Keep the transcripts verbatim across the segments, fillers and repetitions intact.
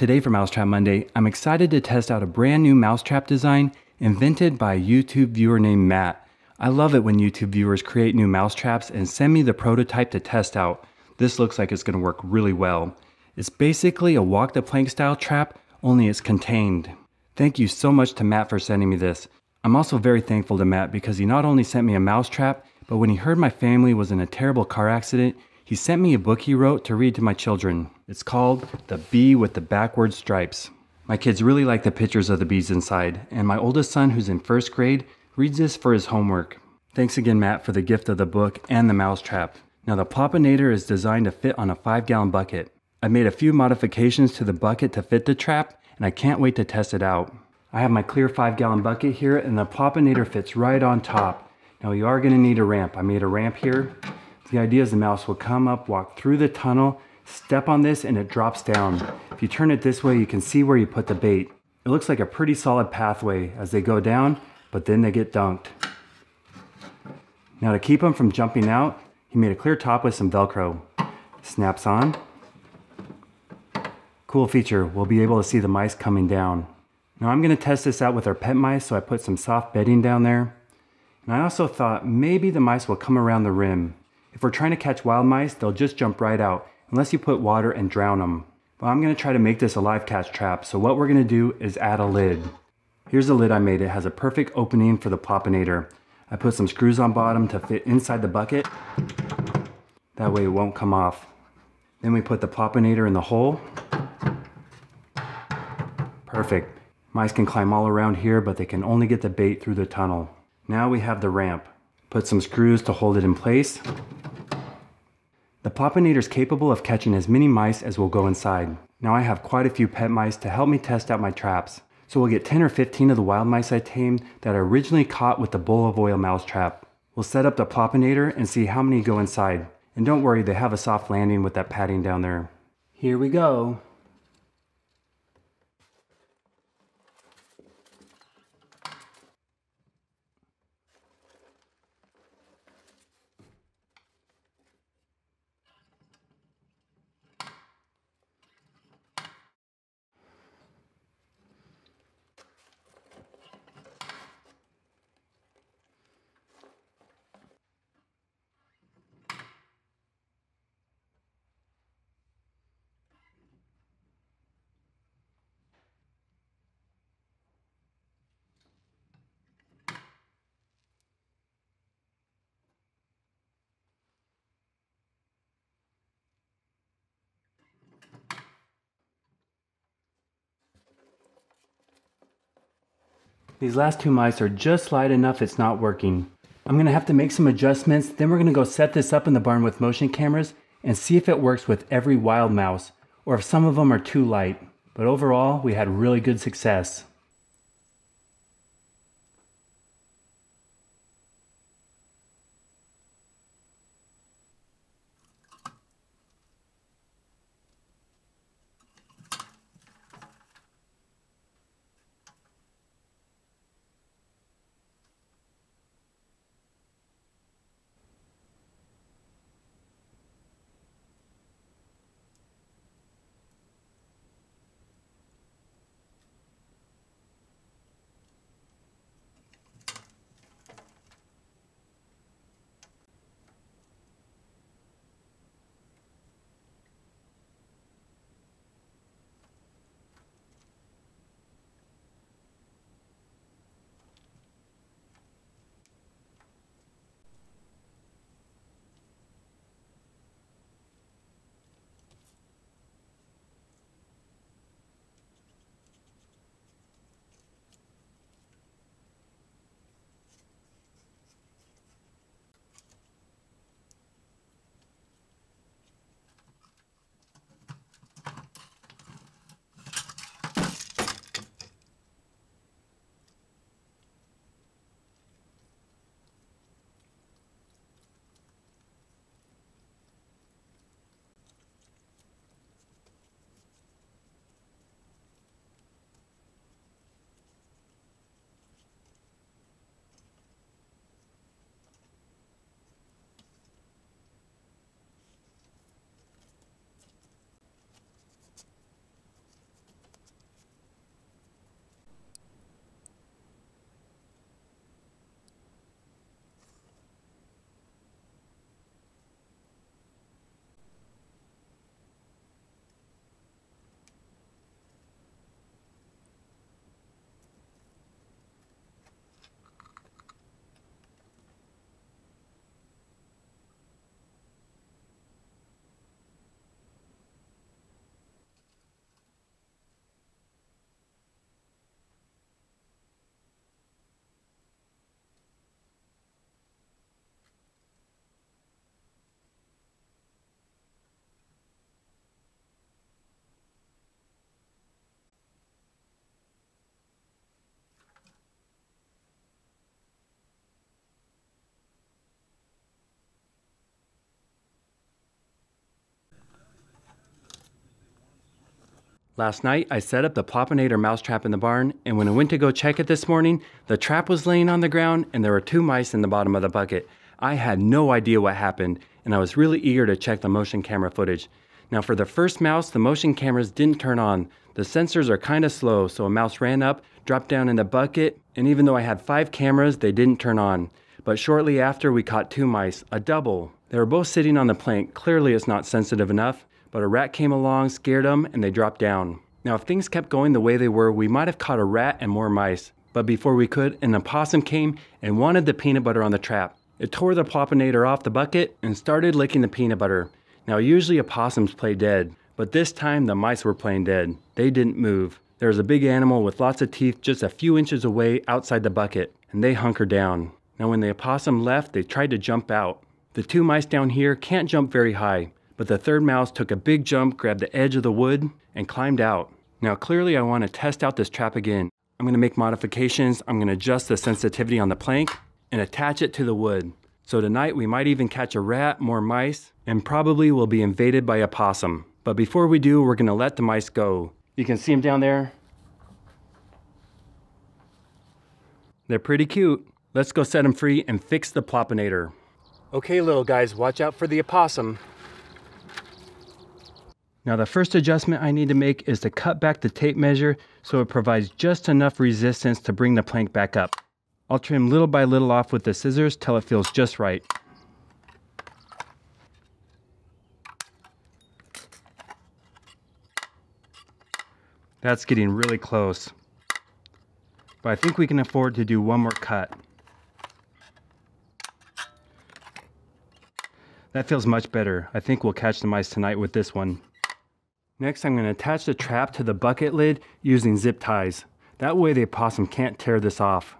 Today for Mousetrap Monday, I'm excited to test out a brand new mousetrap design invented by a YouTube viewer named Matt. I love it when YouTube viewers create new mousetraps and send me the prototype to test out. This looks like it's going to work really well. It's basically a walk the plank style trap, only it's contained. Thank you so much to Matt for sending me this. I'm also very thankful to Matt because he not only sent me a mousetrap, but when he heard my family was in a terrible car accident, he sent me a book he wrote to read to my children. It's called The Bee with the Backward Stripes. My kids really like the pictures of the bees inside, and my oldest son, who's in first grade, reads this for his homework. Thanks again, Matt, for the gift of the book and the mousetrap. Now, the Plopinator is designed to fit on a five gallon bucket. I made a few modifications to the bucket to fit the trap, and I can't wait to test it out. I have my clear five gallon bucket here, and the Plopinator fits right on top. Now, you are going to need a ramp. I made a ramp here. The idea is the mouse will come up, walk through the tunnel, step on this, and it drops down. If you turn it this way, you can see where you put the bait. It looks like a pretty solid pathway as they go down, but then they get dunked. Now, to keep them from jumping out, he made a clear top with some Velcro. Snaps on. Cool feature, we'll be able to see the mice coming down. Now, I'm going to test this out with our pet mice, so I put some soft bedding down there. And I also thought maybe the mice will come around the rim. If we're trying to catch wild mice, they'll just jump right out, unless you put water and drown them. But I'm going to try to make this a live catch trap, so what we're going to do is add a lid. Here's the lid I made. It has a perfect opening for the Plopinator. I put some screws on bottom to fit inside the bucket. That way it won't come off. Then we put the Plopinator in the hole. Perfect. Mice can climb all around here, but they can only get the bait through the tunnel. Now we have the ramp. Put some screws to hold it in place. The Plopinator is capable of catching as many mice as will go inside. Now I have quite a few pet mice to help me test out my traps. So we'll get ten or fifteen of the wild mice I tamed that I originally caught with the bowl of oil mouse trap. We'll set up the Plopinator and see how many go inside. And don't worry, they have a soft landing with that padding down there. Here we go. These last two mice are just light enough it's not working. I'm going to have to make some adjustments, then we're going to go set this up in the barn with motion cameras and see if it works with every wild mouse, or if some of them are too light. But overall, we had really good success. Last night, I set up the Plopinator mousetrap in the barn, and when I went to go check it this morning, the trap was laying on the ground and there were two mice in the bottom of the bucket. I had no idea what happened, and I was really eager to check the motion camera footage. Now for the first mouse, the motion cameras didn't turn on. The sensors are kind of slow, so a mouse ran up, dropped down in the bucket, and even though I had five cameras, they didn't turn on. But shortly after, we caught two mice, a double. They were both sitting on the plank. Clearly it's not sensitive enough, but a rat came along, scared them, and they dropped down. Now if things kept going the way they were, we might have caught a rat and more mice. But before we could, an opossum came and wanted the peanut butter on the trap. It tore the Plopinator off the bucket and started licking the peanut butter. Now usually opossums play dead, but this time the mice were playing dead. They didn't move. There was a big animal with lots of teeth just a few inches away outside the bucket, and they hunkered down. Now when the opossum left, they tried to jump out. The two mice down here can't jump very high, but the third mouse took a big jump, grabbed the edge of the wood, and climbed out. Now clearly I want to test out this trap again. I'm going to make modifications. I'm going to adjust the sensitivity on the plank and attach it to the wood. So tonight we might even catch a rat, more mice, and probably will be invaded by a possum. But before we do, we're gonna let the mice go. You can see them down there. They're pretty cute. Let's go set them free and fix the Plopinator. Okay, little guys, watch out for the opossum. Now the first adjustment I need to make is to cut back the tape measure so it provides just enough resistance to bring the plank back up. I'll trim little by little off with the scissors till it feels just right. That's getting really close. But I think we can afford to do one more cut. That feels much better. I think we'll catch the mice tonight with this one. Next, I'm going to attach the trap to the bucket lid using zip ties. That way the opossum can't tear this off.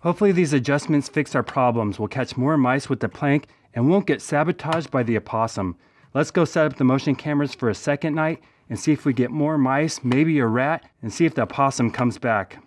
Hopefully these adjustments fix our problems. We'll catch more mice with the plank and won't get sabotaged by the opossum. Let's go set up the motion cameras for a second night and see if we get more mice, maybe a rat, and see if the opossum comes back.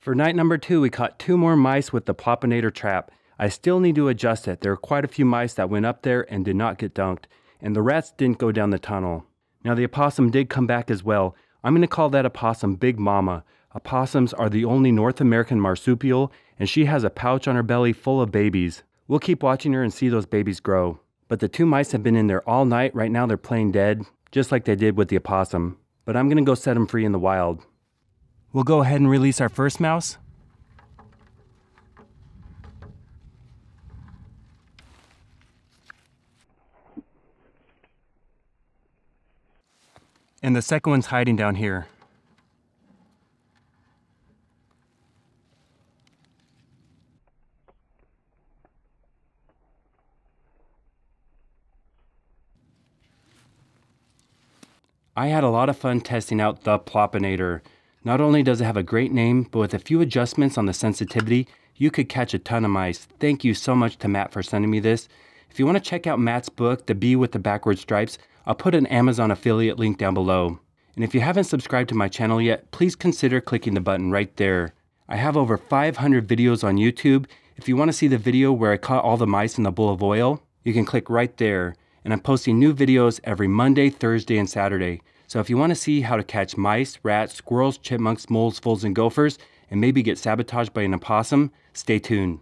For night number two, we caught two more mice with the Plopinator trap. I still need to adjust it. There were quite a few mice that went up there and did not get dunked, and the rats didn't go down the tunnel. Now the opossum did come back as well. I'm gonna call that opossum Big Mama. Opossums are the only North American marsupial, and she has a pouch on her belly full of babies. We'll keep watching her and see those babies grow. But the two mice have been in there all night. Right now they're playing dead, just like they did with the opossum. But I'm gonna go set them free in the wild. We'll go ahead and release our first mouse. And the second one's hiding down here. I had a lot of fun testing out the Plopinator. Not only does it have a great name, but with a few adjustments on the sensitivity, you could catch a ton of mice. Thank you so much to Matt for sending me this. If you want to check out Matt's book, The Bee with the Backward Stripes, I'll put an Amazon affiliate link down below. And if you haven't subscribed to my channel yet, please consider clicking the button right there. I have over five hundred videos on YouTube. If you want to see the video where I caught all the mice in the bowl of oil, you can click right there. And I'm posting new videos every Monday, Thursday, and Saturday. So if you want to see how to catch mice, rats, squirrels, chipmunks, moles, voles, and gophers, and maybe get sabotaged by an opossum, stay tuned.